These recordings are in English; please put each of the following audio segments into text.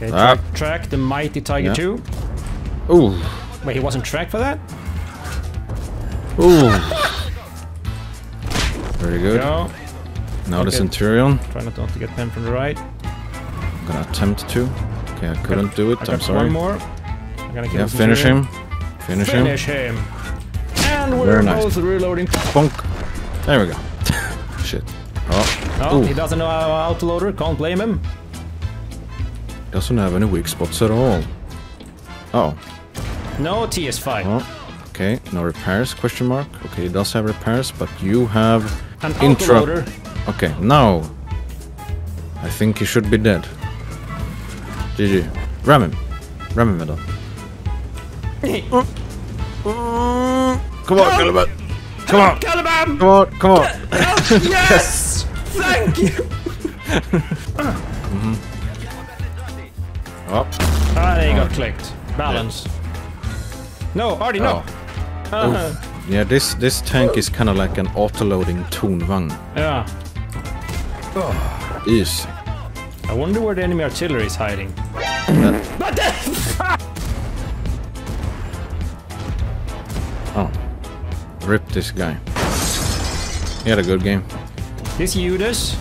Okay, track the mighty Tiger 2. Ooh. Wait, he wasn't tracked for that? Ooh. Very good. Go. Now the Centurion. Try not to get him from the right. I'm gonna attempt to. Okay, I couldn't do it. I'm sorry. One more. I'm gonna kill finish him. Finish him. And we're both reloading. Bonk. There we go. Shit. Oh. No, he doesn't know how to loader. Can't blame him. Doesn't have any weak spots at all. Oh. No TS5. Oh. Okay. No repairs? Question mark. Okay, he does have repairs, but you have an intra. Okay. No. I think he should be dead. GG. Ram him. Ram him, Medan. Come on, Caliban! Come on! Caliban! Come on, come on! Yes! Thank you! Oh. Ah, they got clicked. Balance. No, Artie, no! Yeah, this tank is kind of like an auto-loading Thunvang. Yeah. Oh. Easy. I wonder where the enemy artillery is hiding. But oh. Rip this guy. He had a good game. This Judas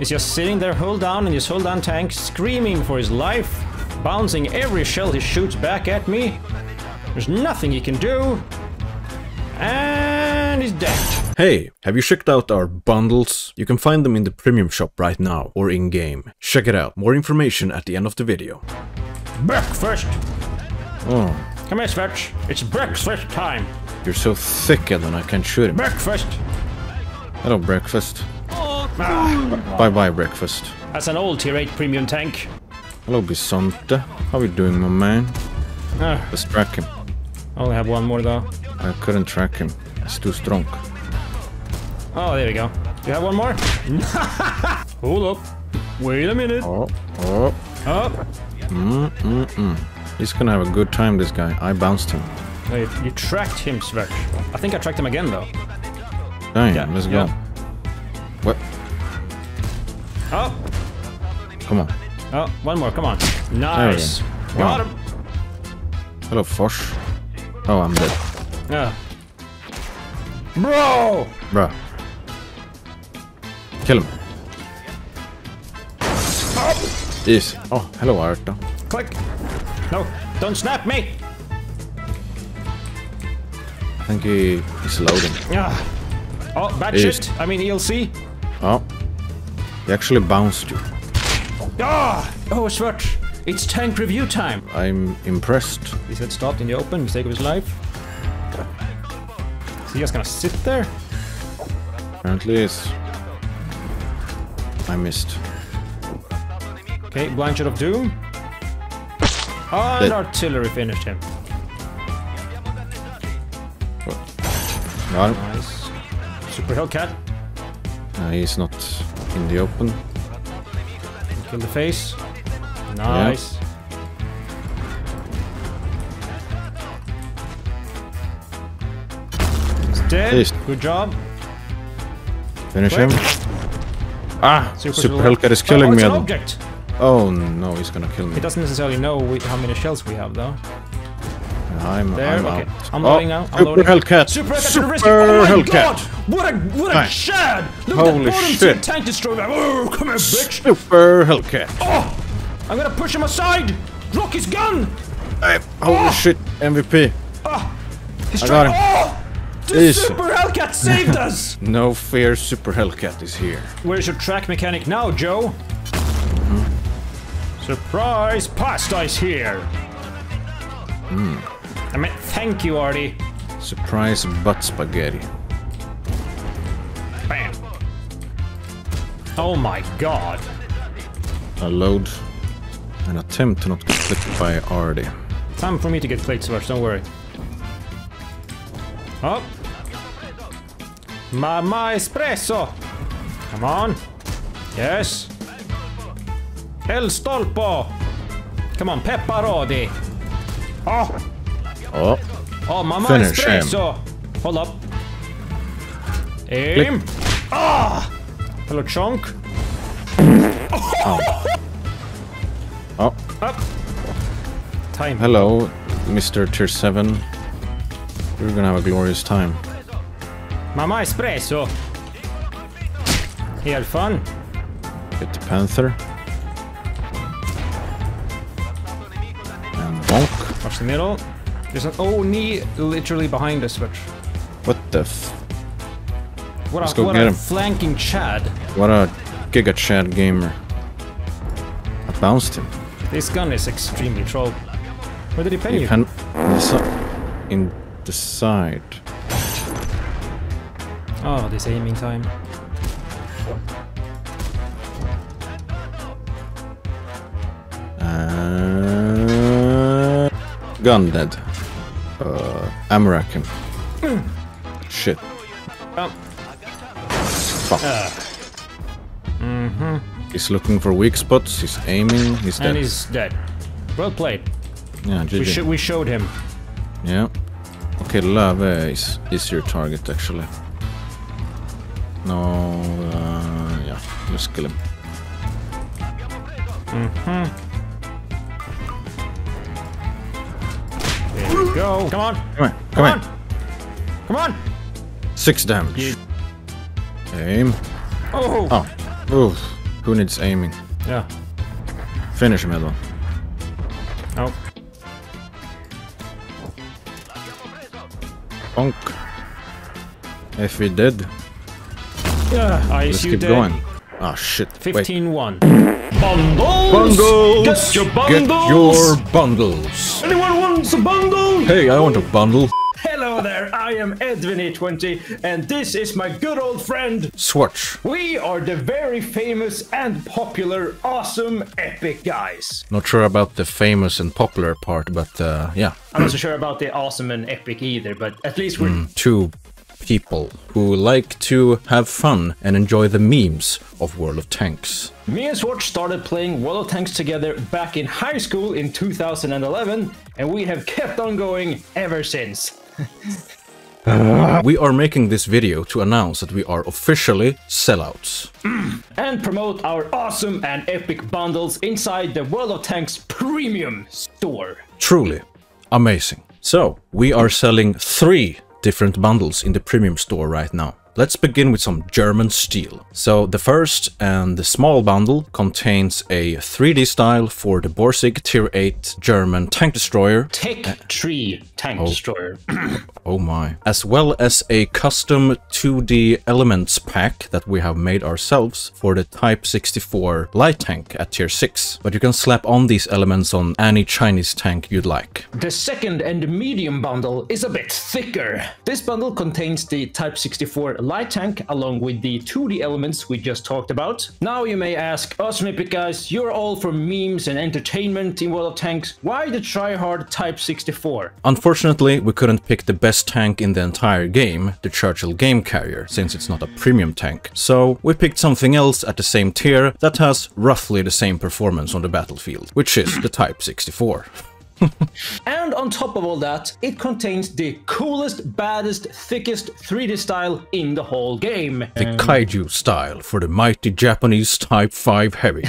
is just sitting there, hull down in his hull down tank, screaming for his life, bouncing every shell he shoots back at me. There's nothing he can do. And he's dead. Hey, have you checked out our bundles? You can find them in the premium shop right now or in game. Check it out. More information at the end of the video. Breakfast! Oh. Come here, Swatch. It's breakfast time. You're so thick, Edvin, I can't shoot him. Breakfast! Hello, breakfast. Bye-bye, breakfast. That's an old tier 8 premium tank. Hello, Bisonte. How are you doing, my man? Let's track him. I only have one more, though. I couldn't track him. He's too strong. Oh, there we go. Do you have one more? Hold up. Wait a minute. Oh, oh. Oh. He's gonna have a good time, this guy. I bounced him. No, you tracked him, Swatch. I think I tracked him again, though. Dang, let's go. What? Oh. Come on. Oh, one more, come on. Nice. Got him. Hello, Fosh. Oh, I'm dead. Yeah. Bro! Bro. Kill him. Oh. Yes. Oh, hello, Arta. Click. No, don't snap me. I think he's loading. Oh, bad shit. I mean, ELC. Oh. He actually bounced you. Oh, Swatch. It's tank review time. I'm impressed. He said stopped in the open, mistake of his life. Is he just gonna sit there? Apparently is. I missed. Okay, blind shot of doom. Oh, and artillery finished him. Got him. Nice. Super Hellcat. He's not in the open. Kill the face. Nice. Yeah. Dead. Good job. Finish him. Ah! Super Hellcat is killing me. An object. Oh no, he's gonna kill me. He doesn't necessarily know how many shells we have, though. I'm okay. I'm loading now. I'm loading. Super Hellcat! What a shad! Look at that bottom tier tank destroyer! Oh, come here, bitch! Super Hellcat! Oh! I'm gonna push him aside! Rock his gun! Hey, holy shit, MVP! Oh! He's trying. Oh! The Super Hellcat saved us! No fear, Super Hellcat is here. Where's your track mechanic now, Joe? Surprise! Pasta is here! I mean, thank you, Artie. Surprise butt spaghetti. Bam! Oh my god! A load. An attempt to not get clicked by Artie. Time for me to get clicked, Swatch, don't worry. Oh! Mamma Espresso! Come on! Yes! El Stolpo! Come on, Pepparodi! Oh! Oh! Oh, Mamma Espresso! Hold up! Aim! Ah! Oh. Hello, Chonk! Oh. Oh. Up! Time. Hello, Mr. Tier 7. You're gonna have a glorious time. Mamma espresso! Here, fun! Get the Panther. And bonk. Watch the middle. There's an knee literally behind us, Switch. What the f... Let's go get him. Flanking Chad. What a Giga Chad gamer. I bounced him. This gun is extremely troll. Where did he pin you? In the side. Oh, this aiming time. Gun dead. Amarak him. Shit. Fuck. He's looking for weak spots, he's aiming, he's dead. And he's dead. Well played. Yeah, GG. We showed him. Yeah. Okay, Lave is your target, actually. No, yeah, just kill him. There we go. Come on. Come on. 6 damage. Aim. Oh. Oh. Oof. Who needs aiming? Yeah. Finish him, Edvin. Oh. Bonk. If we did. Yeah, Let's keep going. Ah, oh, shit. 15-1. Bundles! Get your bundles! Get your bundles! Anyone wants a bundle? Hey, I want a bundle. Hello there, I am Edvin E20, and this is my good old friend Swatch. We are the very famous and popular, awesome, epic guys. Not sure about the famous and popular part, but yeah. I'm not so sure about the awesome and epic either, but at least we're two people who like to have fun and enjoy the memes of World of Tanks. Me and Swatch started playing World of Tanks together back in high school in 2011, and we have kept on going ever since. We are making this video to announce that we are officially sellouts. And promote our awesome and epic bundles inside the World of Tanks premium store. Truly amazing. So, we are selling 3 different bundles in the premium store right now. Let's begin with some German steel. So the first and the small bundle contains a 3D style for the Borsig Tier 8 German tank destroyer. Tech 3 tank destroyer. Oh my. As well as a custom 2D elements pack that we have made ourselves for the Type 64 light tank at Tier 6. But you can slap on these elements on any Chinese tank you'd like. The second and medium bundle is a bit thicker. This bundle contains the Type 64 light tank along with the 2D elements we just talked about. Now you may ask, awesome epic guys, you're all for memes and entertainment in World of Tanks, why the tryhard Type 64? Unfortunately, we couldn't pick the best tank in the entire game, the Churchill Game Carrier, since it's not a premium tank. So we picked something else at the same tier that has roughly the same performance on the battlefield, which is the Type 64. And on top of all that, it contains the coolest, baddest, thickest 3D style in the whole game. The kaiju style for the mighty Japanese Type 5 heavy.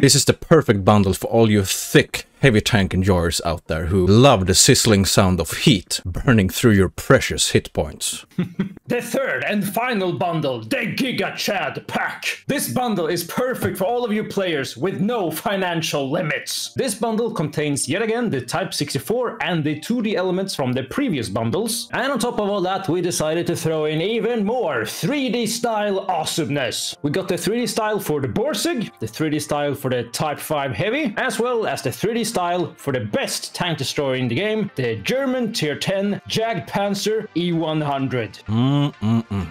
This is the perfect bundle for all you thick, heavy tank enjoyers out there who love the sizzling sound of heat burning through your precious hit points. The third and final bundle, the Giga Chad pack. This bundle is perfect for all of you players with no financial limits. This bundle contains yet again the Type 64 and the 2D elements from the previous bundles. And on top of all that, we decided to throw in even more 3D style awesomeness. We got the 3D style for the Borsig, the 3D style for the Type 5 heavy, as well as the 3D style for the best tank destroyer in the game, the German Tier 10 Jagdpanzer E100.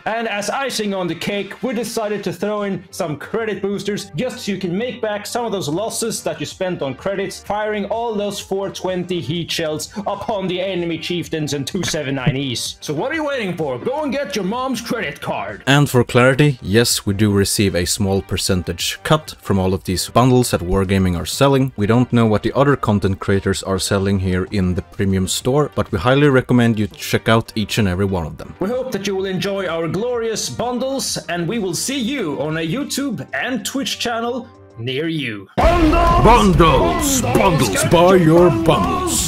And as icing on the cake, we decided to throw in some credit boosters just so you can make back some of those losses that you spent on credits, firing all those 420 heat shells upon the enemy chieftains and 279Es. So what are you waiting for? Go and get your mom's credit card. And for clarity, yes, we do receive a small percentage cut from all of these bundles that Wargaming are selling. We don't know what the other content creators are selling here in the premium store, but we highly recommend you check out each and every one of them. We hope that you will enjoy our glorious bundles, and we will see you on a YouTube and Twitch channel near you. Bundles! Bundles! Bundles! Buy your bundles!